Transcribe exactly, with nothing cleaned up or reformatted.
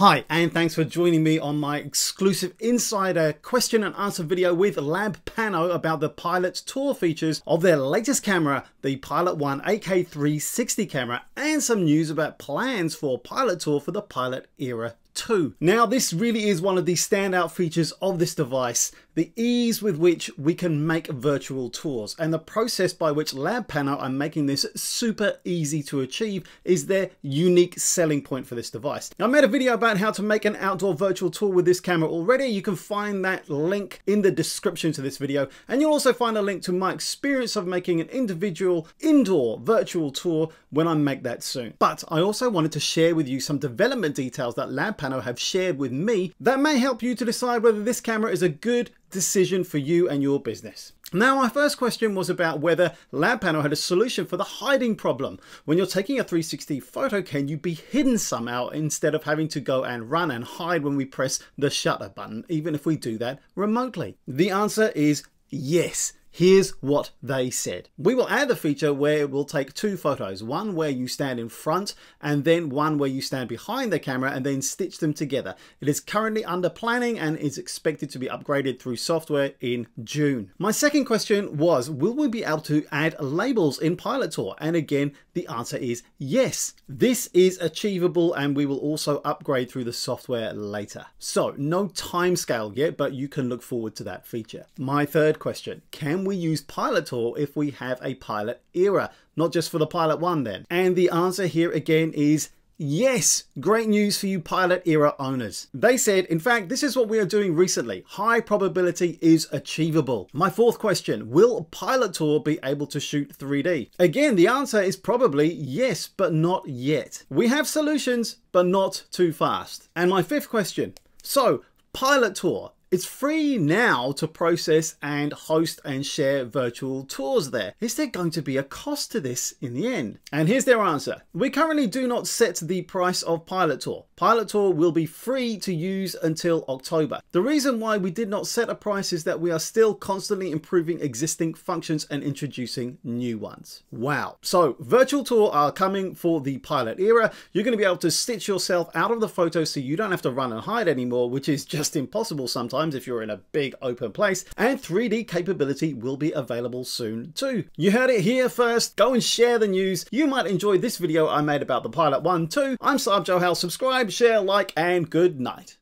Hi, and thanks for joining me on my exclusive insider question and answer video with LabPano about the PilotTour features of their latest camera, the Pilot One eight K three sixty camera, and some news about plans for PilotTour for the Pilot Era two. Now, this really is one of the standout features of this device, the ease with which we can make virtual tours, and the process by which LabPano are making this super easy to achieve is their unique selling point for this device. Now, I made a video about how to make an outdoor virtual tour with this camera already. You can find that link in the description to this video, and you'll also find a link to my experience of making an individual indoor virtual tour when I make that soon. But I also wanted to share with you some development details that LabPano have shared with me that may help you to decide whether this camera is a good decision for you and your business. Now, my first question was about whether LabPano had a solution for the hiding problem. When you're taking a three sixty photo, can you be hidden somehow instead of having to go and run and hide when we press the shutter button, even if we do that remotely? The answer is yes. Here's what they said. We will add the feature where it will take two photos, one where you stand in front and then one where you stand behind the camera, and then stitch them together. It is currently under planning and is expected to be upgraded through software in June. My second question was, will we be able to add labels in PilotTour? And again, the answer is yes. This is achievable, and we will also upgrade through the software later. So no time scale yet, but you can look forward to that feature. My third question, can we use PilotTour if we have a Pilot Era, not just for the Pilot One then? And the answer here again is yes. Great news for you Pilot Era owners. They said, in fact, this is what we are doing recently. High probability is achievable. My fourth question, will PilotTour be able to shoot three D? Again, the answer is probably yes, but not yet. We have solutions, but not too fast. And my fifth question, so PilotTour, it's free now to process and host and share virtual tours there. Is there going to be a cost to this in the end? And here's their answer. We currently do not set the price of PilotTour. PilotTour will be free to use until October. The reason why we did not set a price is that we are still constantly improving existing functions and introducing new ones. Wow. So virtual tour are coming for the Pilot Era. You're going to be able to stitch yourself out of the photo so you don't have to run and hide anymore, which is just impossible sometimes if you're in a big open place, and three D capability will be available soon too. You heard it here first. Go and share the news. You might enjoy this video I made about the Pilot One too. I'm Sarb Johal. Subscribe, share, like, and good night.